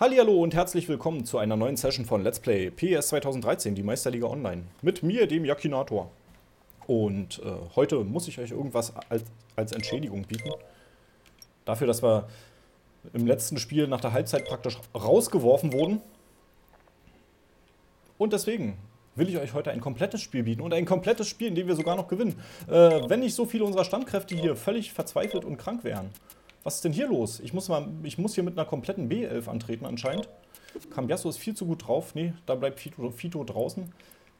Hallihallo und herzlich willkommen zu einer neuen Session von Let's Play PES 2013, die Meisterliga Online. Mit mir, dem Jackinator. Und heute muss ich euch irgendwas als Entschädigung bieten. Dafür, dass wir im letzten Spiel nach der Halbzeit praktisch rausgeworfen wurden. Und deswegen will ich euch heute ein komplettes Spiel bieten. Und ein komplettes Spiel, in dem wir sogar noch gewinnen. Wenn nicht so viele unserer Standkräfte hier völlig verzweifelt und krank wären. Was ist denn hier los? Ich muss hier mit einer kompletten B11 antreten anscheinend. Cambiasso ist viel zu gut drauf. Nee, da bleibt Fito draußen.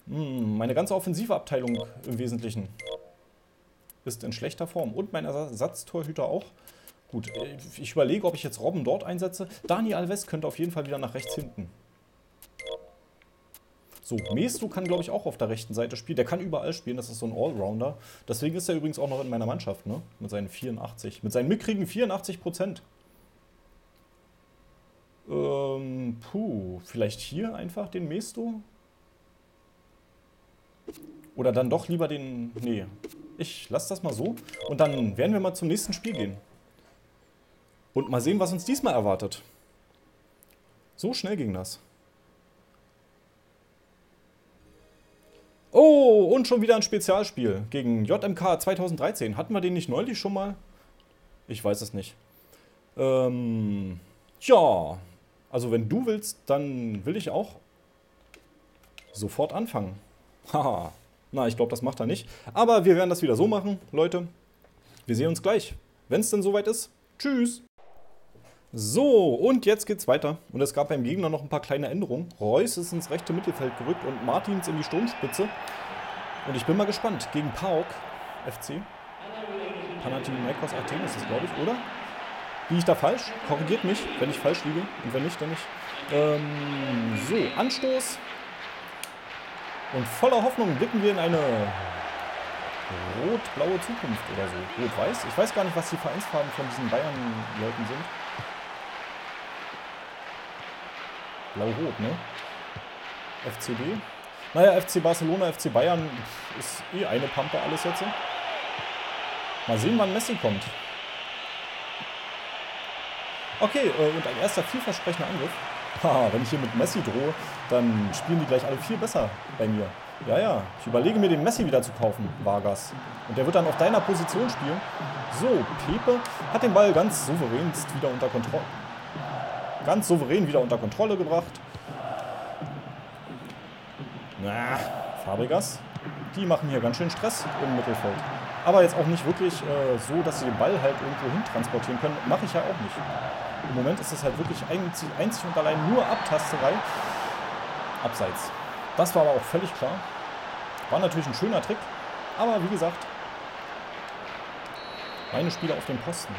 Meine ganze offensive Abteilung im Wesentlichen ist in schlechter Form. Und mein Ersatztorhüter auch. Gut, ich überlege, ob ich jetzt Robben dort einsetze. Dani Alves könnte auf jeden Fall wieder nach rechts hinten. So, Mesto kann, glaube ich, auch auf der rechten Seite spielen. Der kann überall spielen, das ist so ein Allrounder. Deswegen ist er übrigens auch noch in meiner Mannschaft, ne? Mit seinen 84. Mit seinen mickrigen 84%. Vielleicht hier einfach den Mesto? Oder dann doch lieber den... Nee, ich lasse das mal so. Und dann werden wir mal zum nächsten Spiel gehen. Und mal sehen, was uns diesmal erwartet. So schnell ging das. Oh, und schon wieder ein Spezialspiel gegen JMK 2013. Hatten wir den nicht neulich schon mal? Ich weiß es nicht. Ja, also wenn du willst, dann will ich auch sofort anfangen. Haha, na, ich glaube, das macht er nicht. Aber wir werden das wieder so machen, Leute. Wir sehen uns gleich, wenn es denn soweit ist. Tschüss! So, und jetzt geht's weiter. Und es gab beim Gegner noch ein paar kleine Änderungen. Reus ist ins rechte Mittelfeld gerückt und Martins in die Sturmspitze. Und ich bin mal gespannt. Gegen PAOK FC. Panathinaikos Athen ist es, glaube ich, oder? Liege ich da falsch? Korrigiert mich, wenn ich falsch liege. Und wenn nicht, dann nicht. So, Anstoß. Und voller Hoffnung blicken wir in eine rot-blaue Zukunft oder so. Rot-weiß. Ich weiß gar nicht, was die Vereinsfarben von diesen Bayern-Leuten sind. Blau-Rot, ne? FCB. Naja, FC Barcelona, FC Bayern ist eh eine Pampe alles jetzt. Mal sehen, wann Messi kommt. Okay, und ein erster vielversprechender Angriff. Haha, wenn ich hier mit Messi drohe, dann spielen die gleich alle viel besser bei mir. Ja, ja, ich überlege mir, den Messi wieder zu kaufen, Vargas. Und der wird dann auf deiner Position spielen. So, Pepe hat den Ball ganz souverän wieder unter Kontrolle. Ganz souverän wieder unter Kontrolle gebracht. Na, Fabregas. Die machen hier ganz schön Stress im Mittelfeld. Aber jetzt auch nicht wirklich so, dass sie den Ball halt irgendwo hin transportieren können. Mache ich ja auch nicht. Im Moment ist das halt wirklich einzig und allein nur Abtasterei. Abseits. Das war aber auch völlig klar. War natürlich ein schöner Trick. Aber wie gesagt, meine Spieler auf dem Posten.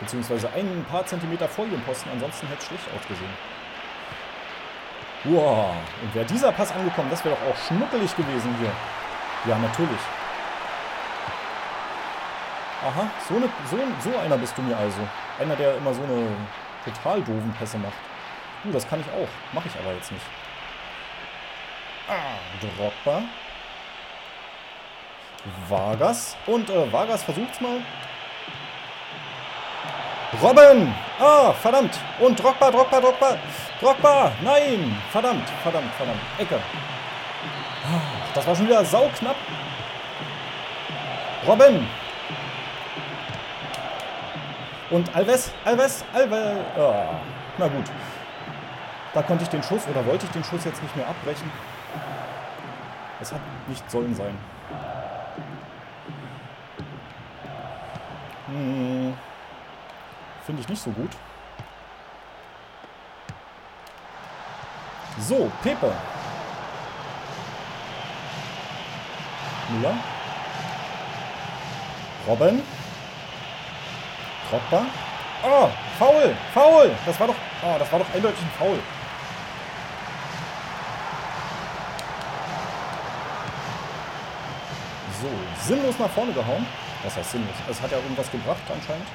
Beziehungsweise ein paar Zentimeter vor ihrem Posten, ansonsten hätte es schlecht ausgesehen. Wow, und wäre dieser Pass angekommen, das wäre doch auch schnuckelig gewesen hier. Ja, natürlich. Aha, so einer bist du mir also. Einer, der immer so eine total doofen Pässe macht. Das kann ich auch. Mache ich aber jetzt nicht. Ah, Drogba. Vargas. Und Vargas versucht's mal. Robben! Ah, verdammt! Und Drogba! Nein! Verdammt! Ecke! Das war schon wieder sauknapp! Robben! Und Alves! Ah, na gut. Da konnte ich den Schuss, oder wollte ich den Schuss jetzt nicht mehr abbrechen. Es hat nicht sollen sein. Finde ich nicht so gut. So, Pepe. Müller. Robben. Drogba. Oh, Foul. Das war doch eindeutig ein Foul. So, sinnlos nach vorne gehauen. Was heißt sinnlos? Es hat ja irgendwas gebracht anscheinend.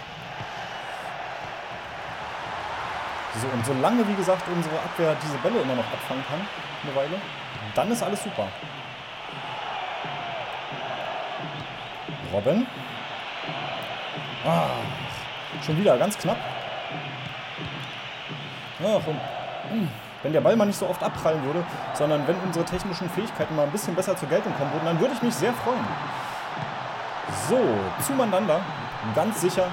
So, und solange, wie gesagt, unsere Abwehr diese Bälle immer noch abfangen kann, eine Weile, dann ist alles super. Robben. Ah, schon wieder ganz knapp. Ja, von, wenn der Ball mal nicht so oft abprallen würde, sondern wenn unsere technischen Fähigkeiten mal ein bisschen besser zur Geltung kommen würden, dann würde ich mich sehr freuen. So, zu Mandanda. Ganz sicher.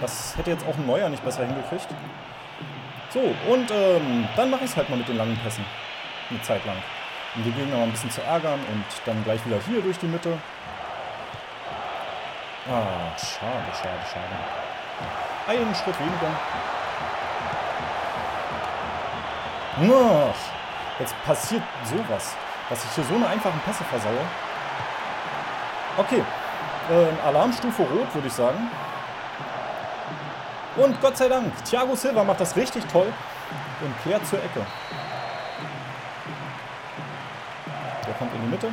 Das hätte jetzt auch ein Neuer nicht besser hingekriegt. So, und dann mache ich es halt mal mit den langen Pässen. Eine Zeit lang. Um die Gegner mal ein bisschen zu ärgern und dann gleich wieder hier durch die Mitte. Ah, schade, schade, schade. Einen Schritt weniger. Jetzt passiert sowas, dass ich hier so eine einfachen Pässe versaue. Okay, Alarmstufe Rot, würde ich sagen. Und Gott sei Dank, Thiago Silva macht das richtig toll und klärt zur Ecke. Der kommt in die Mitte.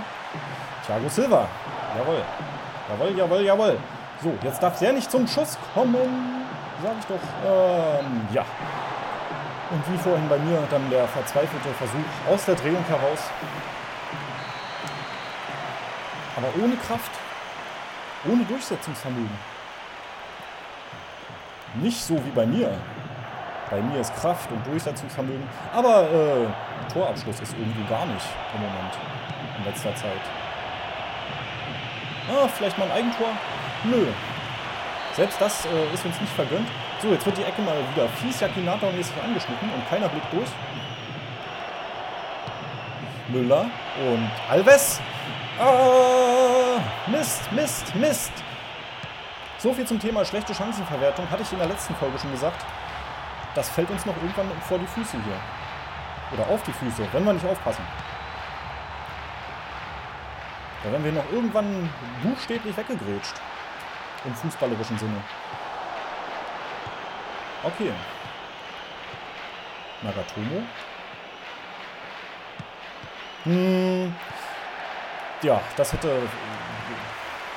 Thiago Silva, jawohl, jawohl, jawohl, jawohl. So, jetzt darf der nicht zum Schuss kommen, sage ich doch, ja. Und wie vorhin bei mir dann der verzweifelte Versuch aus der Drehung heraus. Aber ohne Kraft, ohne Durchsetzungsvermögen. Nicht so wie bei mir. Bei mir ist Kraft und Durchsetzungsvermögen. Aber Torabschluss ist irgendwie gar nicht im Moment, in letzter Zeit. Ah, vielleicht mal ein Eigentor? Nö. Selbst das ist uns nicht vergönnt. So, jetzt wird die Ecke mal wieder fies Jackinator-mäßig angeschnitten und keiner blickt durch. Müller und Alves. Ah, Mist, Mist, Mist. So viel zum Thema schlechte Chancenverwertung. Hatte ich in der letzten Folge schon gesagt. Das fällt uns noch irgendwann vor die Füße hier. Oder auf die Füße, wenn wir nicht aufpassen. Da werden wir noch irgendwann buchstäblich weggegrätscht. Im fußballerischen Sinne. Okay. Nagatomo. Ja, das hätte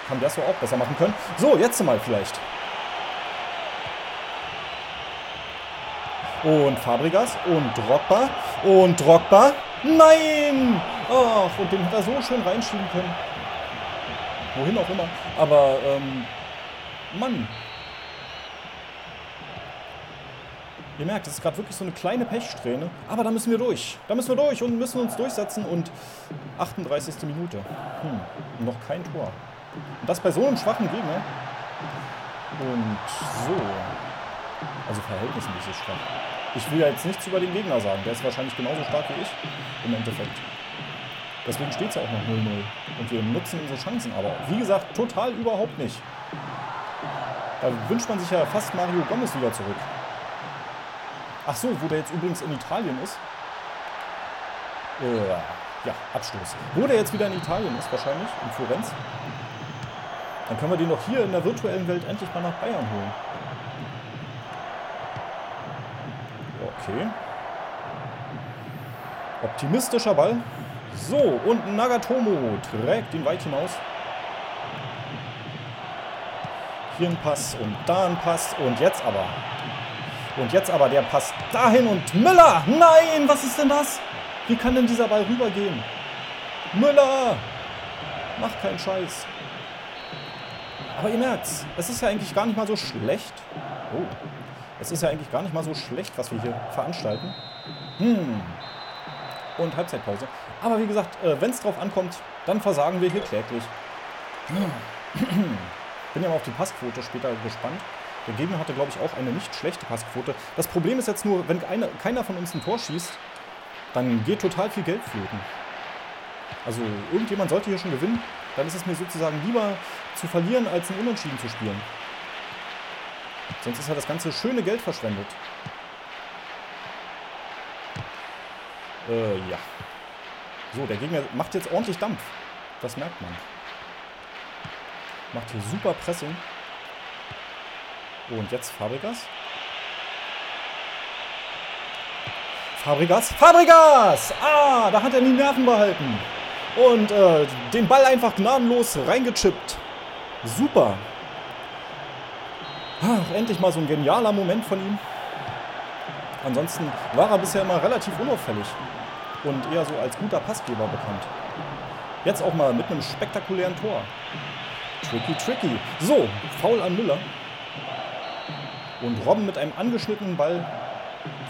Cambiasso auch besser machen können. So, jetzt mal vielleicht. Und Fabregas und Drogba. Und Drogba. Nein! Ach, und den hat er so schön reinschieben können. Wohin auch immer. Aber, Mann. Ihr merkt, es ist gerade wirklich so eine kleine Pechsträhne. Aber da müssen wir durch. Da müssen wir durch und müssen uns durchsetzen. Und 38. Minute. Noch kein Tor. Und das bei so einem schwachen Gegner. Und so. Also verhältnismäßig schwach. Ich will ja jetzt nichts über den Gegner sagen. Der ist wahrscheinlich genauso stark wie ich. Im Endeffekt. Deswegen steht es ja auch noch 0-0. Und wir nutzen unsere Chancen. Aber wie gesagt, total überhaupt nicht. Da wünscht man sich ja fast Mario Gomez wieder zurück. Ach so, wo der jetzt übrigens in Italien ist. Ja, Abstoß. Wo der jetzt wieder in Italien ist wahrscheinlich, in Florenz. Dann können wir den doch hier in der virtuellen Welt endlich mal nach Bayern holen. Okay. Optimistischer Ball. So, und Nagatomo trägt ihn weit hinaus. Hier ein Pass und da ein Pass und jetzt aber... Und jetzt aber der Pass dahin und Müller! Nein, was ist denn das? Wie kann denn dieser Ball rübergehen? Müller! Macht keinen Scheiß. Aber ihr merkt's, es ist ja eigentlich gar nicht mal so schlecht. Oh, es ist ja eigentlich gar nicht mal so schlecht, was wir hier veranstalten. Und Halbzeitpause. Aber wie gesagt, wenn es drauf ankommt, dann versagen wir hier kläglich. Bin ja mal auf die Passquote später gespannt. Der Gegner hatte, glaube ich, auch eine nicht schlechte Passquote. Das Problem ist jetzt nur, wenn keiner von uns ein Tor schießt, dann geht total viel Geld flöten. Also irgendjemand sollte hier schon gewinnen. Dann ist es mir sozusagen lieber zu verlieren, als ein Unentschieden zu spielen. Sonst ist ja das ganze schöne Geld verschwendet. Ja. So, der Gegner macht jetzt ordentlich Dampf. Das merkt man. Macht hier super Pressing. Und jetzt Fabregas. Fabregas. Fabregas! Ah, da hat er die Nerven behalten. Und den Ball einfach gnadenlos reingechippt. Super. Ach, endlich mal so ein genialer Moment von ihm. Ansonsten war er bisher immer relativ unauffällig. Und eher so als guter Passgeber bekannt. Jetzt auch mal mit einem spektakulären Tor. Tricky, tricky. So, Foul an Müller. Und Robben mit einem angeschnittenen Ball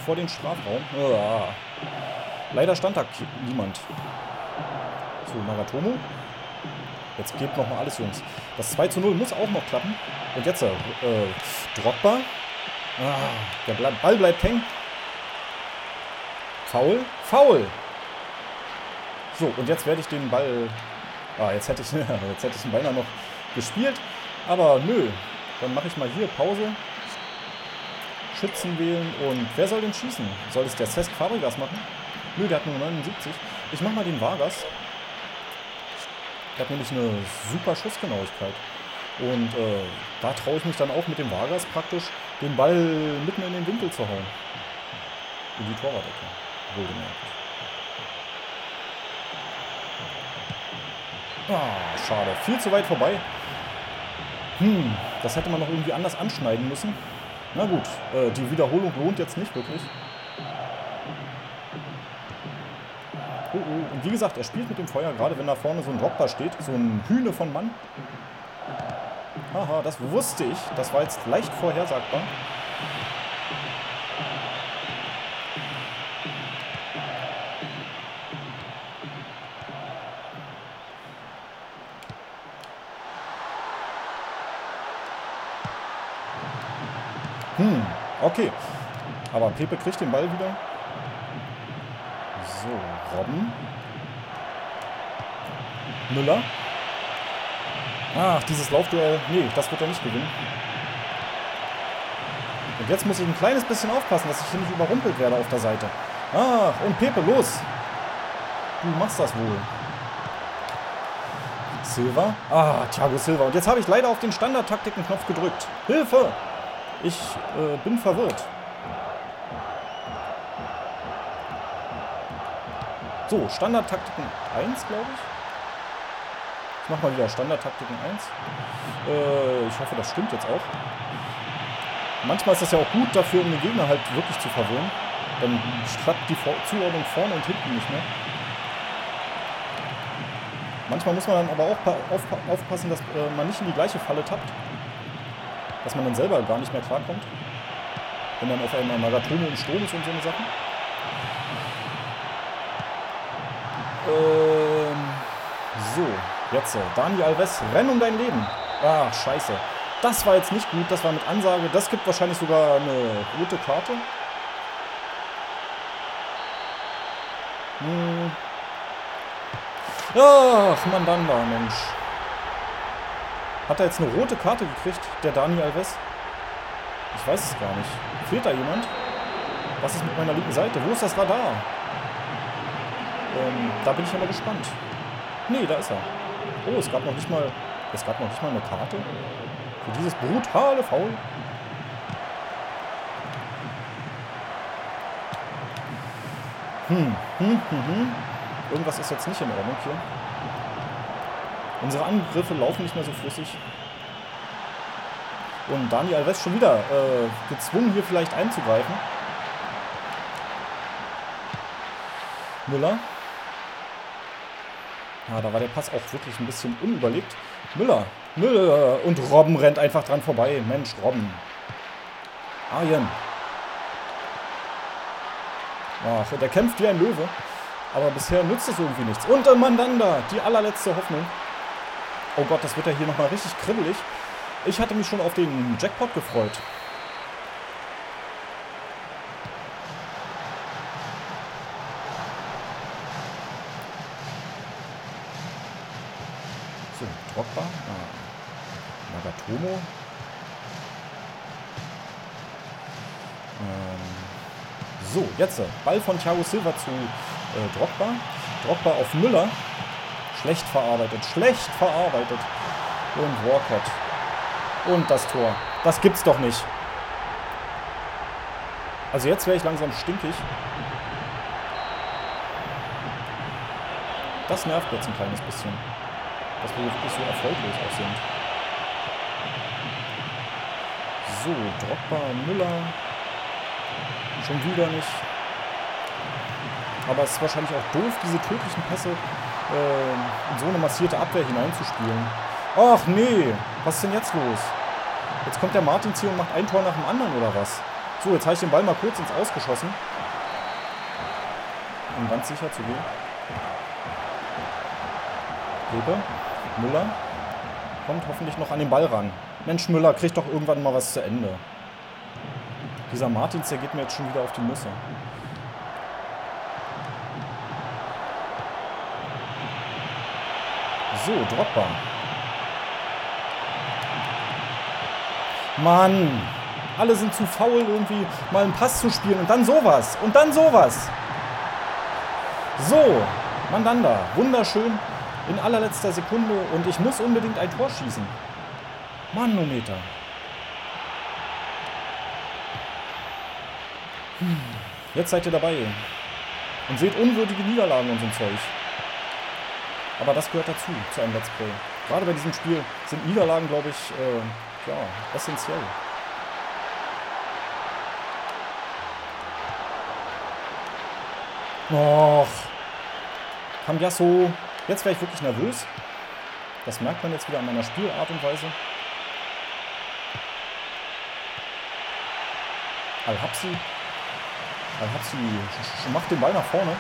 vor den Strafraum. Ja. Leider stand da niemand. So, Nagatomo. Jetzt gebt nochmal alles, Jungs. Das 2:0 muss auch noch klappen. Und jetzt Drogba. Der Ball bleibt hängen. Foul. Foul! So, und jetzt werde ich den Ball... jetzt hätte ich ihn beinahe noch gespielt. Aber nö. Dann mache ich mal hier Pause. Schützen wählen. Und wer soll den schießen? Soll es der Cesc Fabregas machen? Nö, der hat nur 79. Ich mache mal den Vargas. Der hat nämlich eine super Schussgenauigkeit. Und da traue ich mich dann auch mit dem Vargas praktisch, den Ball mitten in den Winkel zu hauen. In die Torwart-Ecke. Wohlgemerkt. Ah, schade. Viel zu weit vorbei. Das hätte man noch irgendwie anders anschneiden müssen. Na gut, die Wiederholung lohnt jetzt nicht wirklich. Oh, oh. Und wie gesagt, er spielt mit dem Feuer, gerade wenn da vorne so ein Dropper steht. So ein Hühne von Mann. Haha, das wusste ich. Das war jetzt leicht vorhersagbar. Okay. Aber Pepe kriegt den Ball wieder. So, Robben. Müller. Ach, dieses Laufduell. Nee, das wird er nicht gewinnen. Und jetzt muss ich ein kleines bisschen aufpassen, dass ich hier nicht überrumpelt werde auf der Seite. Ach, und Pepe, los. Du machst das wohl. Silva. Ah, Thiago Silva. Und jetzt habe ich leider auf den Standard-Taktiken-Knopf gedrückt. Hilfe! Ich bin verwirrt. So, Standardtaktiken 1, glaube ich. Ich mache mal wieder Standardtaktiken 1. Ich hoffe, das stimmt jetzt auch. Manchmal ist das ja auch gut dafür, um den Gegner halt wirklich zu verwirren. Dann klappt die Zuordnung vorne und hinten nicht mehr. Manchmal muss man dann aber auch aufpassen, dass man nicht in die gleiche Falle tappt. Dass man dann selber gar nicht mehr klarkommt. Wenn dann auf einmal Nagatomo im Sturm ist und so eine Sachen. So, jetzt. Dani Alves, renn um dein Leben. Ah, scheiße. Das war jetzt nicht gut, das war mit Ansage. Das gibt wahrscheinlich sogar eine rote Karte. Ach, Mandanda, Mensch. Hat er jetzt eine rote Karte gekriegt, der Dani Alves? Ich weiß es gar nicht. Fehlt da jemand? Was ist mit meiner linken Seite? Wo ist das Radar? Da bin ich aber gespannt. Nee, da ist er. Oh, es gab noch nicht mal eine Karte für dieses brutale Foul. Irgendwas ist jetzt nicht in Ordnung hier. Unsere Angriffe laufen nicht mehr so flüssig. Und Dani Alves schon wieder gezwungen, hier vielleicht einzugreifen. Müller. Ja, da war der Pass auch wirklich ein bisschen unüberlegt. Müller. Und Robben rennt einfach dran vorbei. Mensch, Robben. Arjen. Ach, der kämpft wie ein Löwe. Aber bisher nützt es irgendwie nichts. Und Mandanda, die allerletzte Hoffnung. Oh Gott, das wird ja hier nochmal richtig kribbelig. Ich hatte mich schon auf den Jackpot gefreut. So, Drogba. Nagatomo. So, jetzt. Ball von Thiago Silva zu Drogba. Drogba auf Müller. Schlecht verarbeitet. Schlecht verarbeitet. Und Walcott. Und das Tor. Das gibt's doch nicht. Also jetzt wäre ich langsam stinkig. Das nervt jetzt ein kleines bisschen. Dass wir wirklich so erfolglos auch sind. So, Drogba, Müller. Schon wieder nicht. Aber es ist wahrscheinlich auch doof, diese tödlichen Pässe in so eine massierte Abwehr hineinzuspielen. Ach nee, was ist denn jetzt los? Jetzt kommt der Martins hier und macht ein Tor nach dem anderen oder was? So, jetzt habe ich den Ball mal kurz ins Ausgeschossen. Um ganz sicher zu gehen. Pepe, Müller. Kommt hoffentlich noch an den Ball ran. Mensch, Müller, kriegt doch irgendwann mal was zu Ende. Dieser Martins, der geht mir jetzt schon wieder auf die Nüsse. So, Drogba. Mann, alle sind zu faul, irgendwie mal einen Pass zu spielen und dann sowas. Und dann sowas. So, Mandanda, wunderschön in allerletzter Sekunde und ich muss unbedingt ein Tor schießen. Manometer. Jetzt seid ihr dabei und seht unwürdige Niederlagen und so ein Zeug. Aber das gehört dazu, zu einem Let's Play. Gerade bei diesem Spiel sind Niederlagen, glaube ich, ja, essentiell. Och, Cambiasso. Jetzt wäre ich wirklich nervös. Das merkt man jetzt wieder an meiner Spielart und Weise. Al-Habsi. Al-Habsi macht den Ball nach vorne.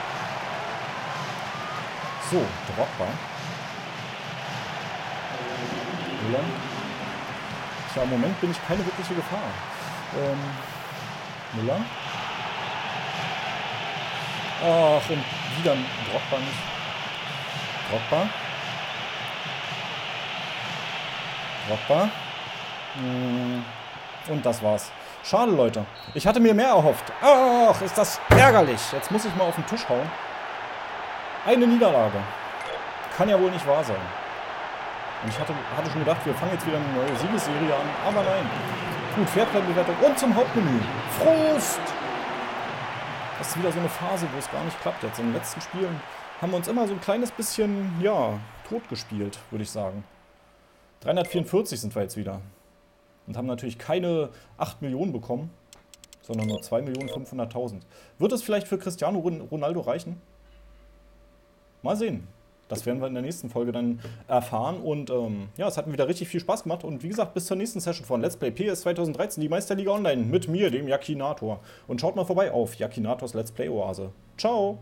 So, Drogba. Müller. Im Moment bin ich keine wirkliche Gefahr. Müller. Ach, und wieder Drogba nicht. Drogba. Drogba. Und das war's. Schade, Leute. Ich hatte mir mehr erhofft. Ach, ist das ärgerlich. Jetzt muss ich mal auf den Tisch hauen. Eine Niederlage. Kann ja wohl nicht wahr sein. Und ich hatte schon gedacht, wir fangen jetzt wieder eine neue Siegesserie an. Aber nein. Gut, Fairplay-Bewertung und zum Hauptmenü. Prost! Das ist wieder so eine Phase, wo es gar nicht klappt jetzt. In den letzten Spielen haben wir uns immer so ein kleines bisschen, ja, tot gespielt, würde ich sagen. 344 sind wir jetzt wieder. Und haben natürlich keine 8 Millionen bekommen, sondern nur 2.500.000. Wird es vielleicht für Cristiano Ronaldo reichen? Mal sehen. Das werden wir in der nächsten Folge dann erfahren. Und ja, es hat mir wieder richtig viel Spaß gemacht. Und wie gesagt, bis zur nächsten Session von Let's Play PES 2013, die Meisterliga Online, mit mir, dem Jackinator. Und schaut mal vorbei auf Jackinators Let's Play Oase. Ciao!